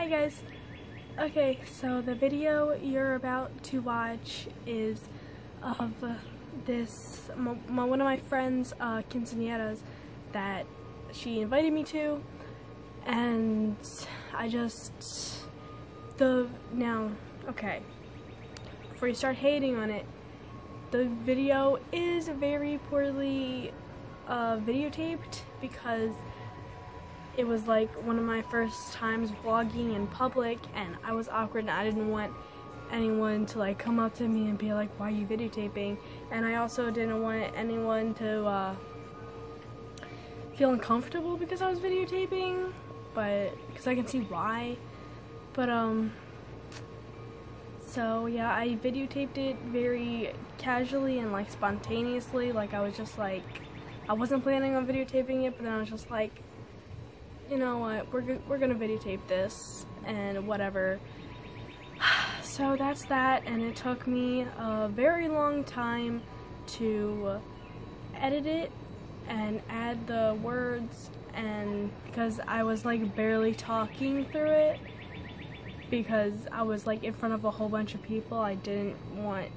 Hi guys. Okay, so the video you're about to watch is of this one of my friends' quinceañeras that she invited me to, and okay, before you start hating on it, the video is very poorly videotaped because it was like one of my first times vlogging in public, and I was awkward and I didn't want anyone to like come up to me and be like, why are you videotaping? And I also didn't want anyone to feel uncomfortable because I was videotaping, but because I can see why. But so yeah, I videotaped it very casually and like spontaneously. Like I was just like, I wasn't planning on videotaping it, but then I was just like, you know what, we're gonna videotape this and whatever. So that's that, and it took me a very long time to edit it and add the words, and because I was like barely talking through it because I was like in front of a whole bunch of people. I didn't want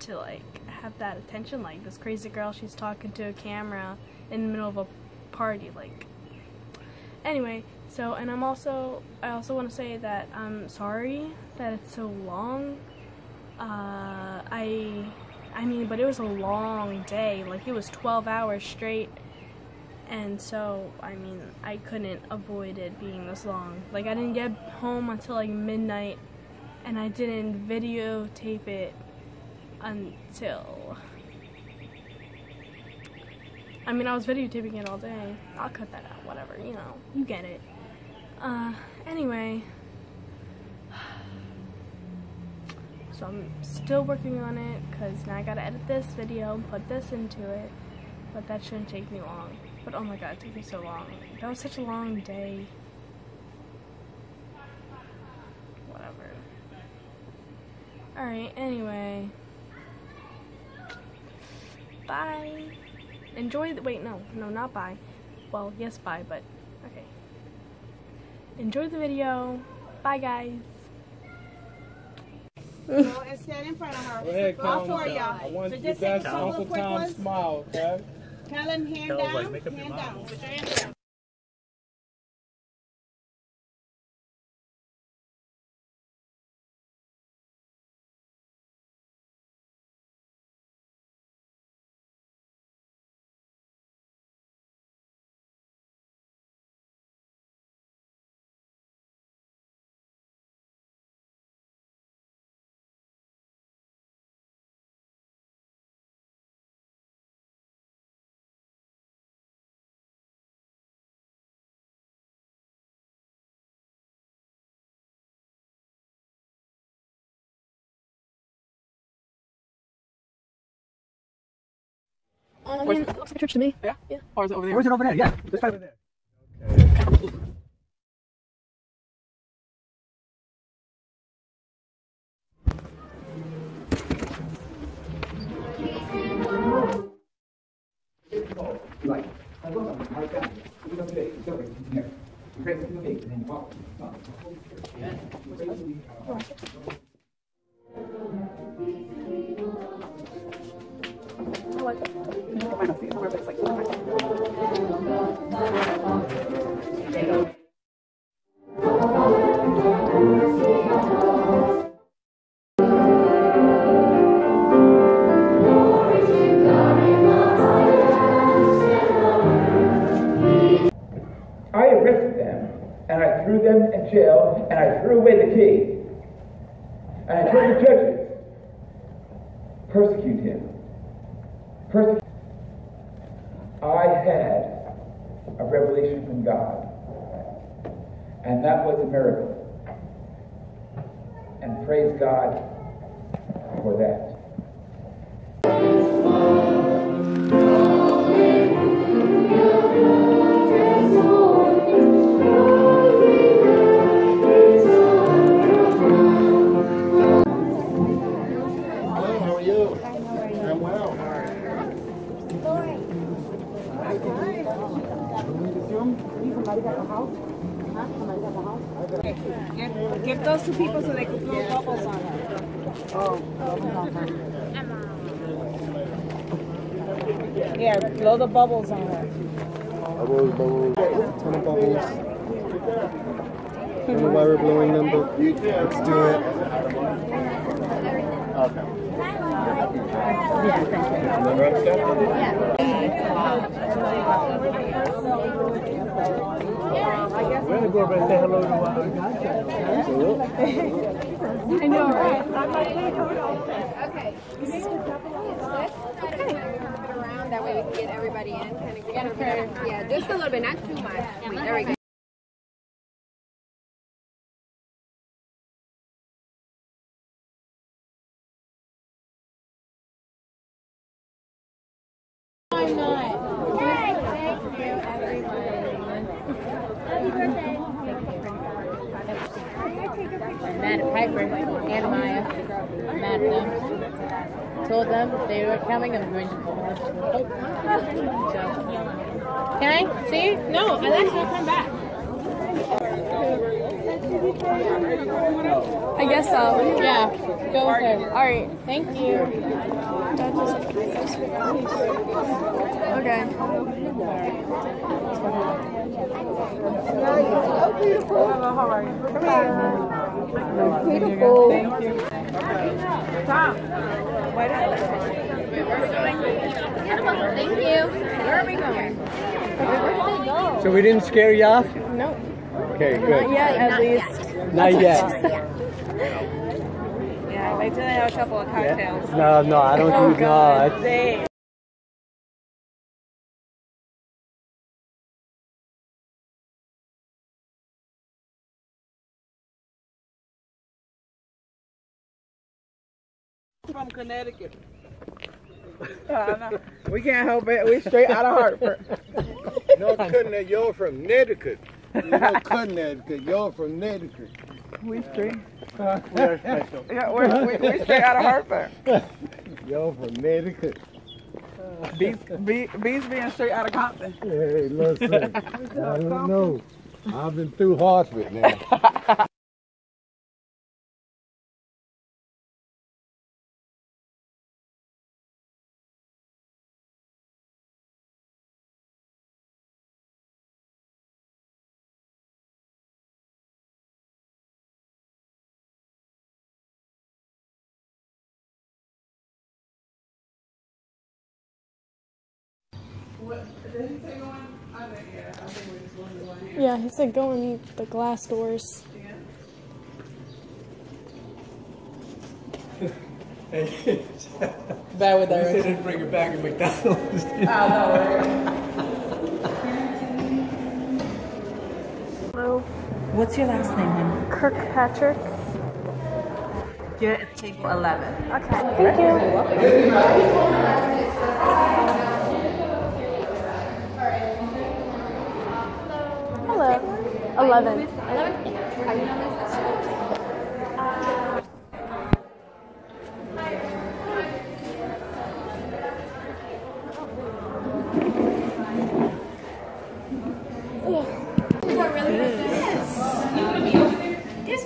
to like have that attention, like this crazy girl, she's talking to a camera in the middle of a party, like. Anyway, so, and I also want to say that I'm sorry that it's so long. I mean, but it was a long day, like it was 12 hours straight, and so, I mean, I couldn't avoid it being this long. Like, I didn't get home until like midnight, and I didn't videotape it until, I mean, I was videotaping it all day. I'll cut that out, whatever, you know, you get it. Anyway, so I'm still working on it because now I gotta edit this video and put this into it, but that shouldn't take me long. But oh my god, it took me so long. That was such a long day. Whatever. Alright, anyway. Bye. Enjoy the, wait, no, not bye. Well, yes, bye, but, okay. Enjoy the video. Bye, guys. No, and stand in front of her. Go ahead, all four of y'all. I want you guys to Uncle Tom smile, okay? Tell him, hand down, like, hand down. Put your hand down. It looks like a church to me. Yeah? Yeah. Or is it over there? Or is it over there? Yeah. Let's try it over there. Okay. Jail, and I threw away the key. And I told the judges, persecute him. Persecute. I had a revelation from God, and that was a miracle. And praise God for that. Give those to people so they can throw bubbles on them. Oh, yeah, blow the bubbles on her. Bubbles, ton of bubbles. I don't know why we're blowing them, but let's do it. We're going to go over and say hello to our I know, right? Okay. Okay. That way we can get everybody in. Kind of get everybody. Yeah, just a little bit, not too much. There we go. Told them they were coming and going to so, can I see? No, Alexa, come back. I guess so. Yeah, go with her. All right, thank you. Okay. Oh, beautiful. Hello, how are you? Beautiful. Thank you. Tom, why not? Thank you. Where are we going? Where we go? So we didn't scare you off? No. Okay, good. Not yet, at least. Not yet. Yeah, I do have a couple of cocktails. No, no, I don't do that. From Connecticut. We can't help it. We straight out of Hartford. No, couldn't you're from Connecticut. No, Connecticut. You're from Connecticut. We straight. We're special. Yeah, we straight out of Hartford. You're from Connecticut. Bees being straight out of Compton. Hey, listen. I don't know. I've been through Hartford now. Did he say going? I think, yeah. I think we're just going to one. Yeah, he said go in the glass doors. Yeah. Bad with that. He didn't bring it back at McDonald's. Oh, no. Hello. What's your last name, honey? Kirkpatrick. You're at table 11. Okay. Thank you. Hello. 11. 11? This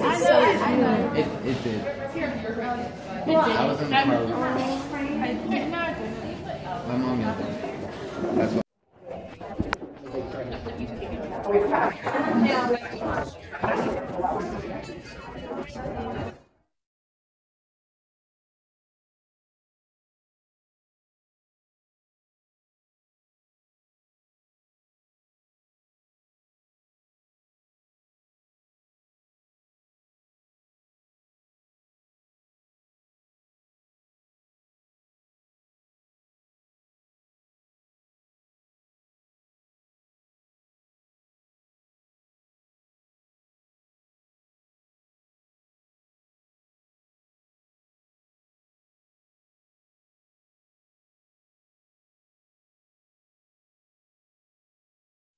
was so good. It did. I was in the car. My mom got that. That's what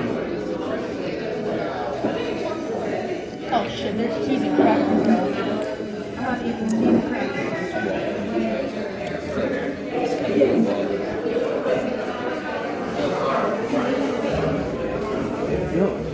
Oh shit, there's cheesy crackers. How about eating cheesy crackers? No.